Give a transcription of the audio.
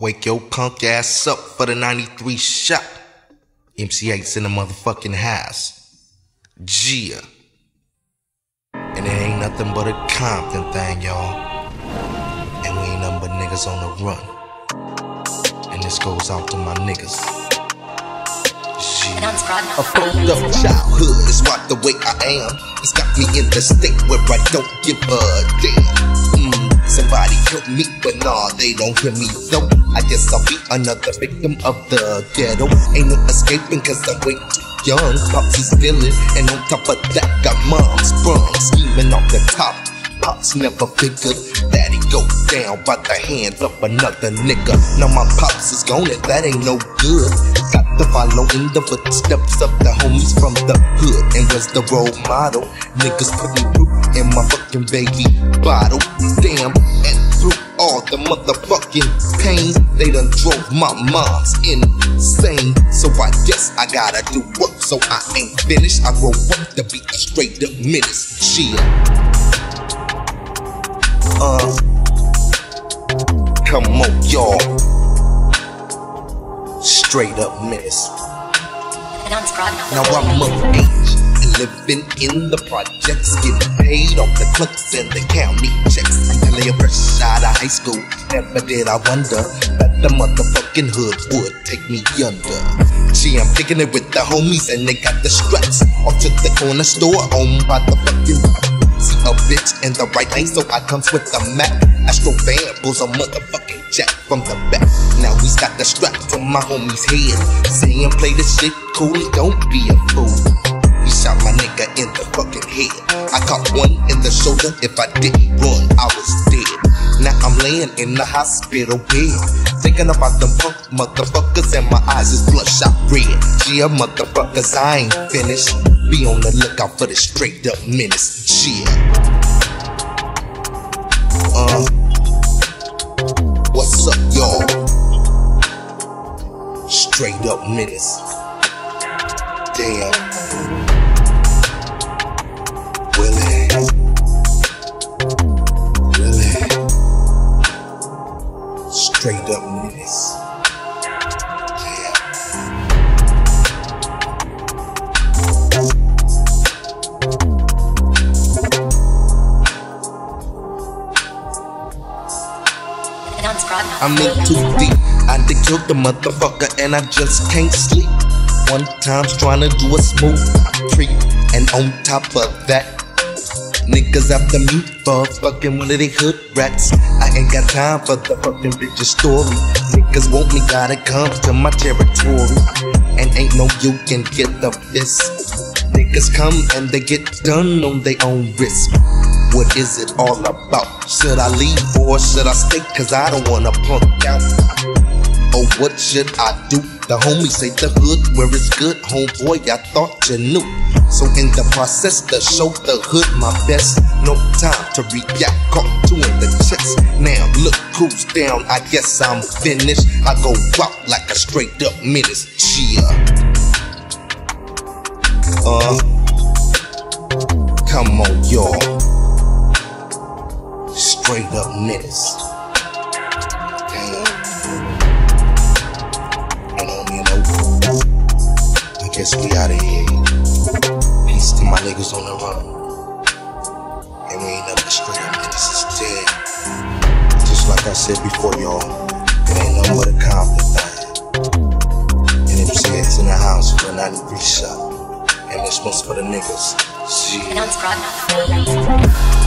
Wake your punk ass up for the 93 shot. MC8's in the motherfucking house. Gia. And it ain't nothing but a Compton thing, y'all. And we ain't nothing but niggas on the run. And this goes out to my niggas. A fucked up childhood is why the way I am. It's got me in the state where I don't give a damn. Somebody help me, but nah, they don't hear me though. I guess I'll be another victim of the ghetto. Ain't no escaping cause I'm way too young. Pops is feeling, and on top of that got mom's sprung. Scheming off the top, pops never figured that he go down by the hand of another nigga. Now my pops is gone and that ain't no good. Got to follow in the footsteps of the homies from the hood. And was the role model. Niggas putting root in my fucking baby bottle. Damn, and through all the motherfucking pain, they done drove my moms insane. So I guess I gotta do work, so I ain't finished. I grow up to be a straight up menace. Shit. Come on, y'all. Straight up menace. Now I'm of age, living in the projects, getting paid off the clerks and the county checks. Until I fresh out of high school, never did I wonder that the motherfucking hood would take me under. Gee, I'm kicking it with the homies and they got the straps. Off to the corner store, owned by the fucking see a bitch in the right lane, so I comes with the map. Astro Van pulls a motherfucking jack from the back. Now he's got the strap to my homie's head, saying play this shit cool, don't be a fool. He shot my nigga in the fucking head. I caught one in the shoulder, if I didn't run, I was dead. Now I'm laying in the hospital bed, thinking about them punk motherfuckers and my eyes is bloodshot red. Yeah, motherfuckers, I ain't finished. Be on the lookout for the straight up menace. Shit. What's up, y'all? Straight up menace. Damn. Willie. Willie. Straight up menace. Damn. I'm in too deep. I done killed the motherfucker and I just can't sleep. One time's trying to do a smooth creep. And on top of that, niggas after me for fucking one of they hood rats. I ain't got time for the fucking bitch story. Niggas want me, gotta come to my territory. And ain't no you can get the fist. Niggas come and they get done on their own risk. What is it all about? Should I leave or should I stay? Cause I don't wanna punk out. Oh, what should I do? The homies say the hood where it's good. Homeboy, I thought you knew. So in the process to show the hood my best. No time to react, caught two in the chest. Now look who's down, I guess I'm finished. I go out like a straight up menace. Cheer. Come on, y'all. Straight up menace. Damn. And on that note, I guess we outta here. Peace to my niggas on the run. And we ain't nothing but straight up menace is dead. Just like I said before, y'all, it ain't nothing but a Compton thing. And MC8's in the house for a 93 shot. And this one's for the niggas. See.